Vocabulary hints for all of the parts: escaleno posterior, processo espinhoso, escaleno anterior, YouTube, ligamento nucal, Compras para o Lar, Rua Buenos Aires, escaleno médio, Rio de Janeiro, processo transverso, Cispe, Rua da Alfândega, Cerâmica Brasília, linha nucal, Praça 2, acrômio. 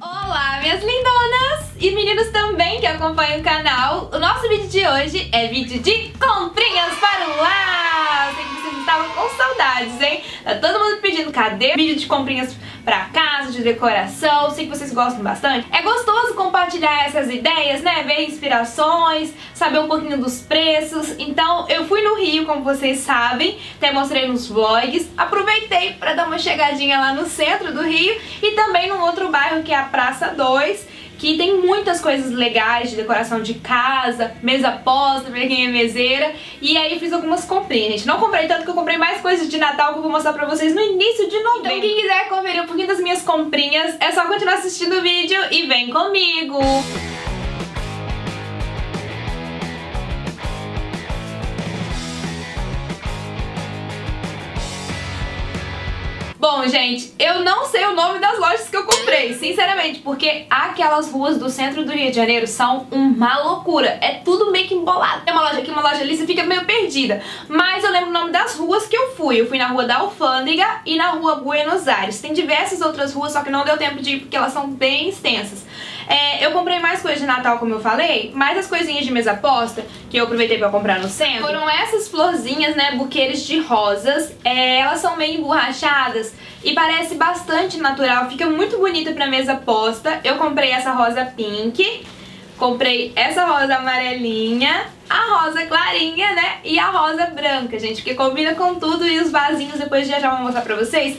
Olá, minhas lindonas e meninos também que acompanham o canal. O nosso vídeo de hoje é vídeo de comprinhas para o lar. Eu sei que vocês estavam com saudades, hein? Tá todo mundo pedindo, cadê? Vídeo de comprinhas pra casa, de decoração, sei que vocês gostam bastante. É gostoso compartilhar essas ideias, né? Ver inspirações, saber um pouquinho dos preços. Então, eu fui no Rio, como vocês sabem, até mostrei nos vlogs. Aproveitei pra dar uma chegadinha lá no centro do Rio e também num outro bairro que é a Praça 2, que tem muitas coisas legais de decoração de casa, mesa posta, pra quem é meseira. E aí fiz algumas comprinhas, gente. Não comprei tanto, que eu comprei mais coisas de Natal que eu vou mostrar pra vocês no início de novembro. Então quem quiser conferir um pouquinho das minhas comprinhas, é só continuar assistindo o vídeo e vem comigo! Bom, gente, eu não sei o nome das lojas que eu comprei, sinceramente, porque aquelas ruas do centro do Rio de Janeiro são uma loucura. É tudo meio que embolado. Tem uma loja aqui, uma loja ali, você fica meio perdida. Mas eu lembro o nome das ruas que eu fui. Eu fui na Rua da Alfândega e na Rua Buenos Aires. Tem diversas outras ruas, só que não deu tempo de ir porque elas são bem extensas. Eu comprei mais coisas de Natal, como eu falei, mais as coisinhas de mesa posta, que eu aproveitei pra comprar no centro. Foram essas florzinhas, né, buquês de rosas. Elas são meio emborrachadas e parece bastante natural, fica muito bonita pra mesa posta. Eu comprei essa rosa pink, comprei essa rosa amarelinha, a rosa clarinha, né, e a rosa branca, gente, porque combina com tudo. E os vasinhos, depois já vou mostrar pra vocês,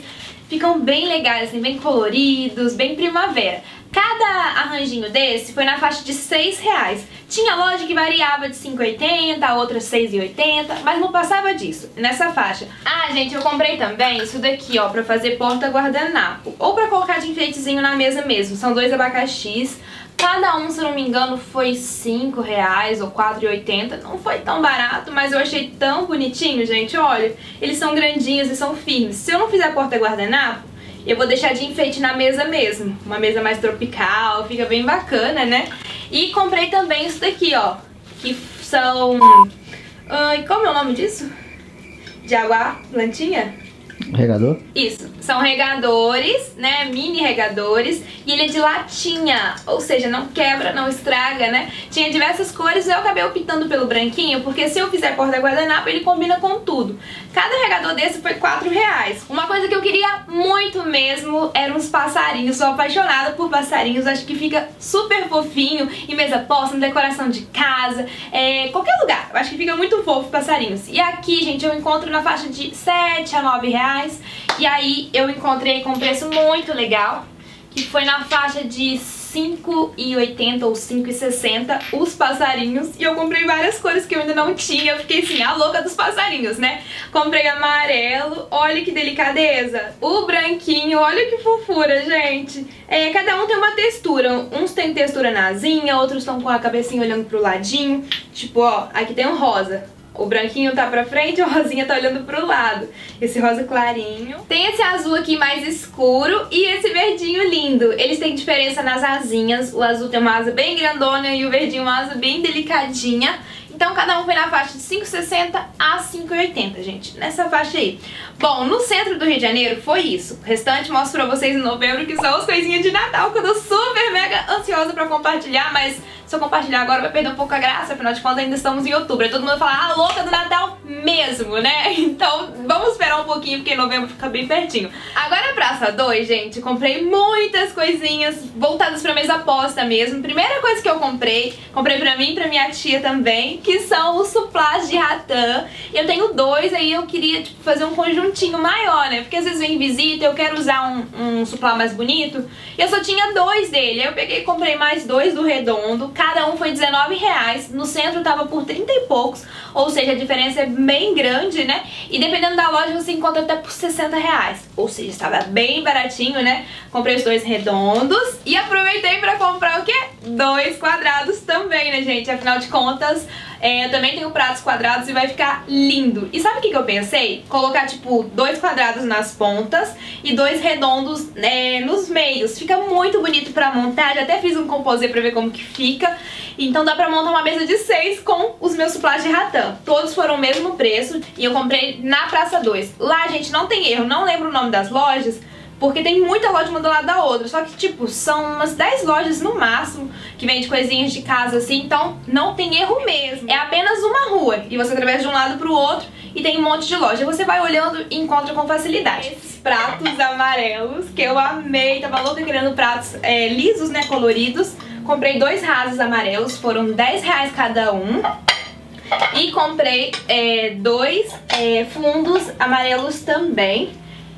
ficam bem legais, assim, bem coloridos, bem primavera. Cada arranjinho desse foi na faixa de R$6. Tinha loja que variava de R$5,80, a outra R$6,80, mas não passava disso, nessa faixa. Ah, gente, eu comprei também isso daqui, ó, pra fazer porta guardanapo, ou pra colocar de enfeitezinho na mesa mesmo. São dois abacaxis, cada um, se não me engano, foi R$5 ou R$4,80. Não foi tão barato, mas eu achei tão bonitinho, gente, olha. Eles são grandinhos e são firmes. Se eu não fizer porta guardanapo, eu vou deixar de enfeite na mesa mesmo. Uma mesa mais tropical, fica bem bacana, né? E comprei também isso daqui, ó, que são... como é o nome disso? De água, plantinha? Regador? Isso, são regadores, né, mini regadores. E ele é de latinha, ou seja, não quebra, não estraga, né. Tinha diversas cores, eu acabei optando pelo branquinho, porque se eu fizer porta guardanapo, ele combina com tudo. Cada regador desse foi R$4. Uma coisa que eu queria muito mesmo eram uns passarinhos. Sou apaixonada por passarinhos, acho que fica super fofinho em mesa posta, na decoração de casa, qualquer lugar. Eu acho que fica muito fofo passarinhos. E aqui, gente, eu encontro na faixa de R$7 a R$9. E aí eu encontrei com um preço muito legal, que foi na faixa de R$5,80 ou R$5,60 os passarinhos. E eu comprei várias cores que eu ainda não tinha. Eu fiquei assim, a louca dos passarinhos, né? Comprei amarelo, olha que delicadeza. O branquinho, olha que fofura, gente. Cada um tem uma textura. Uns tem textura na asinha, outros estão com a cabecinha olhando pro ladinho. Tipo, ó, aqui tem um rosa. O branquinho tá pra frente, o rosinha tá olhando pro lado. Esse rosa clarinho. Tem esse azul aqui mais escuro e esse verdinho lindo. Eles têm diferença nas asinhas. O azul tem uma asa bem grandona e o verdinho uma asa bem delicadinha. Então cada um foi na faixa de R$5,60 a R$5,80, gente, nessa faixa aí. Bom, no centro do Rio de Janeiro foi isso. O restante mostro pra vocês em novembro, que são as coisinhas de Natal, que eu tô super mega ansiosa pra compartilhar, mas se eu compartilhar agora vai perder um pouco a graça, afinal de contas ainda estamos em outubro. Todo mundo fala, ah, louca do Natal mesmo, né? Então vamos esperar um pouquinho, porque em novembro fica bem pertinho. Agora a Praça 2, gente, comprei muitas coisinhas voltadas pra mesa posta mesmo. Primeira coisa que eu comprei pra mim e pra minha tia também, que são os suplás de ratã. Eu tenho dois, aí eu queria, tipo, fazer um conjuntinho maior, né? Porque às vezes vem visita, eu quero usar um suplá mais bonito. Eu só tinha dois dele, aí eu peguei e comprei mais dois do redondo. Cada um foi R$19, no centro tava por 30 e poucos, ou seja, a diferença é bem grande, né? E dependendo da loja você encontra até por R$60, ou seja, estava bem baratinho, né? Comprei os dois redondos e aproveitei pra comprar o quê? Dois quadrados também, né, gente? Afinal de contas, eu também tenho pratos quadrados e vai ficar lindo. E sabe o que eu pensei? Colocar, tipo, dois quadrados nas pontas e dois redondos, nos meios. Fica muito bonito pra montar, já até fiz um composê pra ver como que fica. Então dá pra montar uma mesa de 6 com os meus suplás de ratã. Todos foram o mesmo preço e eu comprei na Praça 2. Lá, gente, não tem erro, não lembro o nome das lojas, porque tem muita loja uma do lado da outra, só que tipo, são umas 10 lojas no máximo que vende coisinhas de casa assim, então não tem erro mesmo. É apenas uma rua e você atravessa de um lado pro outro e tem um monte de loja. Você vai olhando e encontra com facilidade. Esses pratos amarelos que eu amei, tava louca querendo pratos lisos, né, coloridos. Comprei 2 rasos amarelos, foram R$10 cada um. E comprei 2 fundos amarelos também.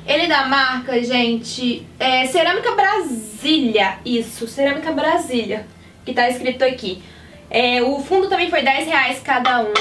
Ele é da marca, gente, Cerâmica Brasília, isso, Cerâmica Brasília, que tá escrito aqui. O fundo também foi R$10 cada um.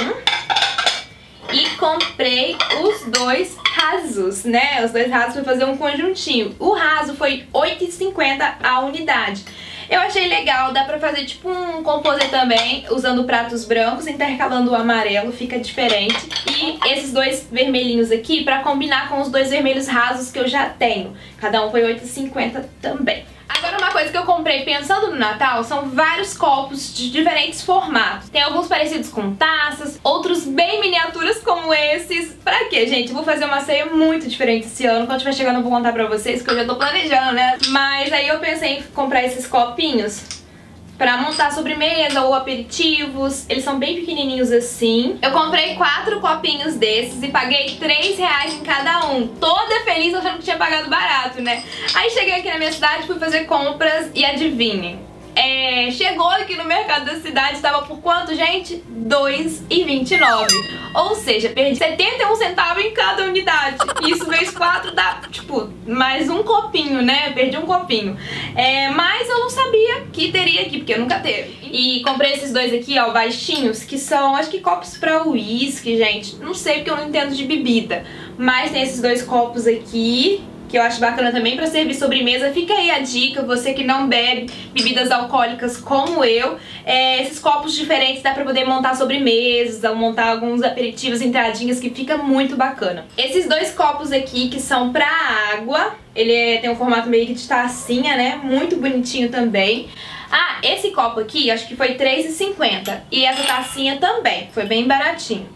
E comprei os 2 rasos, né, os 2 rasos pra fazer um conjuntinho. O raso foi R$8,50 a unidade. Eu achei legal, dá pra fazer tipo um composê também, usando pratos brancos, intercalando o amarelo, fica diferente. E esses 2 vermelhinhos aqui, pra combinar com os 2 vermelhos rasos que eu já tenho. Cada um foi R$8,50 também. Agora uma coisa que eu comprei pensando no Natal são vários copos de diferentes formatos. Tem alguns parecidos com taças, outros bem miniaturas como esses. Pra quê, gente? Eu vou fazer uma ceia muito diferente esse ano. Quando estiver chegando eu vou contar pra vocês, que eu já tô planejando, né? Mas aí eu pensei em comprar esses copinhos pra montar sobremesa ou aperitivos. Eles são bem pequenininhos assim. Eu comprei 4 copinhos desses e paguei R$3 em cada um. Toda feliz achando que tinha pagado barato, né? Aí cheguei aqui na minha cidade, fui fazer compras e adivinhem. Chegou aqui no mercado da cidade, estava por quanto, gente? R$2,29. Ou seja, perdi 71 centavos em cada unidade. Isso vezes 4 dá, tipo, mais um copinho, né? Perdi um copinho. Mas eu não sabia que teria aqui, porque eu nunca teve. E comprei esses 2 aqui, ó, baixinhos, que são, acho que copos pra uísque, gente. Não sei, porque eu não entendo de bebida. Mas tem esses 2 copos aqui, que eu acho bacana também pra servir sobremesa. Fica aí a dica, você que não bebe bebidas alcoólicas como eu, esses copos diferentes dá pra poder montar sobremesas, montar alguns aperitivos, entradinhas, que fica muito bacana. Esses 2 copos aqui, que são pra água, ele tem um formato meio que de tacinha, né, muito bonitinho também. Ah, esse copo aqui, acho que foi R$3,50, e essa tacinha também, foi bem baratinho.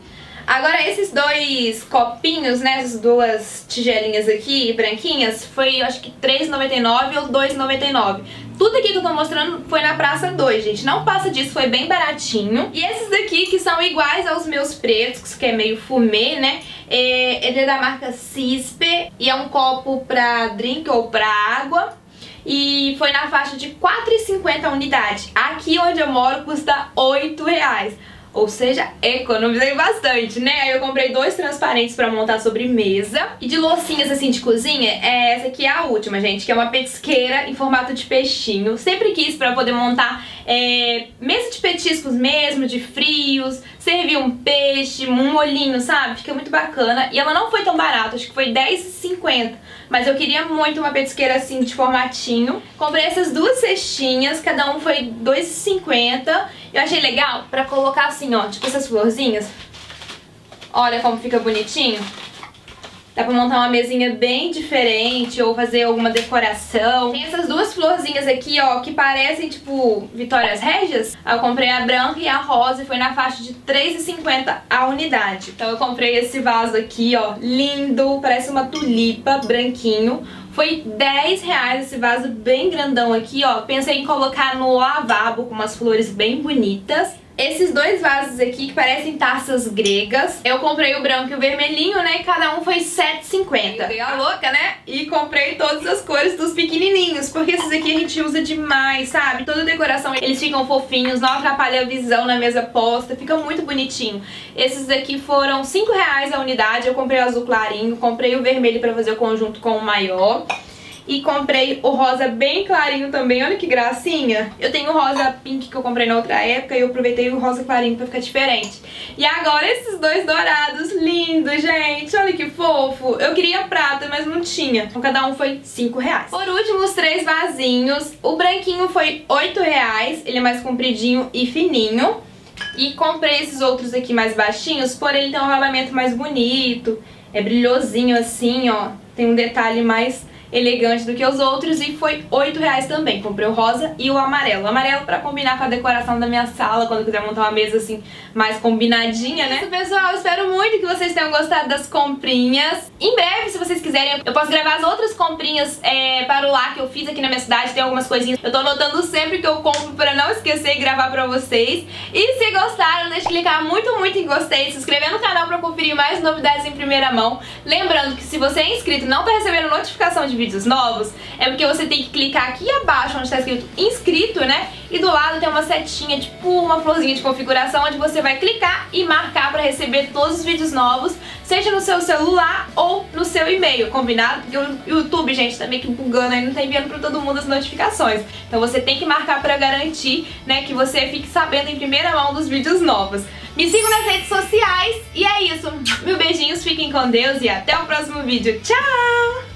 Agora esses 2 copinhos, né, essas 2 tigelinhas aqui, branquinhas, foi acho que R$3,99 ou R$2,99. Tudo aqui que eu tô mostrando foi na Praça 2, gente, não passa disso, foi bem baratinho. E esses daqui que são iguais aos meus pretos, que é meio fumê, né, ele é da marca Cispe e é um copo pra drink ou pra água. E foi na faixa de R$4,50 a unidade. Aqui onde eu moro custa R$8,00. Ou seja, economizei bastante, né? Aí eu comprei 2 transparentes pra montar sobremesa. E de loucinhas, assim, de cozinha, essa aqui é a última, gente, que é uma petisqueira em formato de peixinho. Sempre quis pra poder montar mesa de petiscos mesmo, de frios, servir um peixe, um molhinho, sabe? Fica muito bacana. E ela não foi tão barata, acho que foi R$10,50. Mas eu queria muito uma petisqueira assim, de formatinho. Comprei essas 2 cestinhas, cada um foi R$2,50. Eu achei legal pra colocar assim, ó, tipo essas florzinhas. Olha como fica bonitinho. Dá pra montar uma mesinha bem diferente ou fazer alguma decoração. Tem essas 2 florzinhas aqui, ó, que parecem tipo Vitórias Régias. Eu comprei a branca e a rosa e foi na faixa de R$3,50 a unidade. Então eu comprei esse vaso aqui, ó, lindo, parece uma tulipa, branquinho. Foi R$10 esse vaso bem grandão aqui, ó. Pensei em colocar no lavabo com umas flores bem bonitas. Esses 2 vasos aqui que parecem taças gregas, eu comprei o branco e o vermelhinho, né, e cada um foi R$7,50. Eu dei a louca, né, e comprei todas as cores dos pequenininhos, porque esses aqui a gente usa demais, sabe? Toda decoração, eles ficam fofinhos, não atrapalha a visão na mesa posta, fica muito bonitinho. Esses aqui foram R$5,00 a unidade, eu comprei o azul clarinho, comprei o vermelho pra fazer o conjunto com o maior. E comprei o rosa bem clarinho também, olha que gracinha. Eu tenho o rosa pink que eu comprei na outra época e eu aproveitei o rosa clarinho pra ficar diferente. E agora esses 2 dourados, lindos, gente, olha que fofo. Eu queria prata, mas não tinha. Então cada um foi R$5,00. Por último, os 3 vasinhos. O branquinho foi R$8,00, ele é mais compridinho e fininho. E comprei esses outros aqui mais baixinhos, porém ele tem um acabamento mais bonito. É brilhosinho assim, ó, tem um detalhe mais elegante do que os outros e foi R$8 também. Comprei o rosa e o amarelo. O amarelo pra combinar com a decoração da minha sala, quando eu quiser montar uma mesa assim mais combinadinha, né? Isso, pessoal, eu espero muito que vocês tenham gostado das comprinhas. Em breve, se vocês quiserem, eu posso gravar as outras comprinhas para o lar que eu fiz aqui na minha cidade. Tem algumas coisinhas, eu tô anotando sempre que eu compro pra não esquecer e gravar pra vocês. E se gostaram, deixa de clicar muito em gostei, se inscrever no canal pra conferir mais novidades em primeira mão. Lembrando que se você é inscrito e não tá recebendo notificação de vídeos novos, é porque você tem que clicar aqui abaixo onde tá escrito inscrito, né? E do lado tem uma setinha, tipo uma florzinha de configuração, onde você vai clicar e marcar pra receber todos os vídeos novos, seja no seu celular ou no seu e-mail, combinado? Porque o YouTube, gente, tá meio que bugando aí, não tá enviando pra todo mundo as notificações. Então você tem que marcar pra garantir, né, que você fique sabendo em primeira mão dos vídeos novos. Me sigam nas redes sociais e é isso. Mil beijinhos, fiquem com Deus e até o próximo vídeo. Tchau!